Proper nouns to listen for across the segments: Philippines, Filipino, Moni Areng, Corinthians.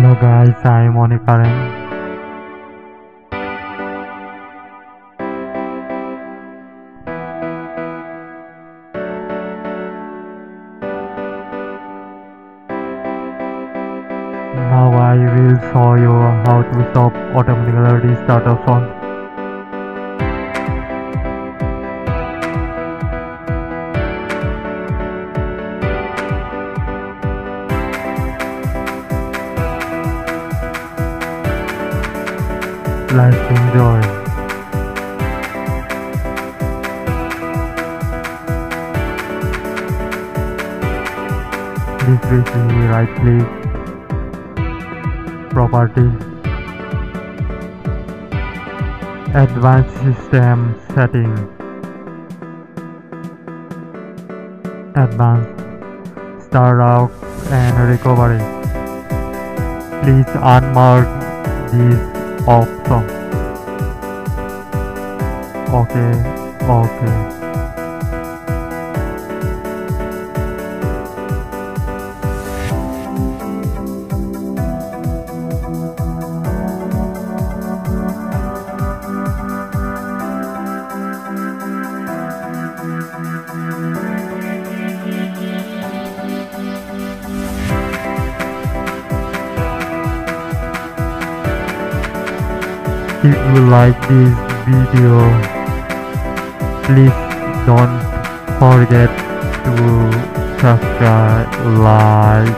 Hello guys, I'm Moni Areng. Now I will show you how to stop automatic melody starter song. Let's enjoy. This will be right click, property, advanced system setting, advanced start out and recovery. Please unmark these option. Okay. If you like this video, please don't forget to subscribe, like,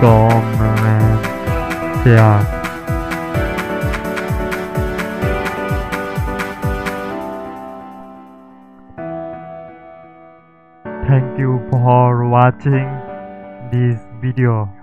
comment, share. Thank you for watching this video.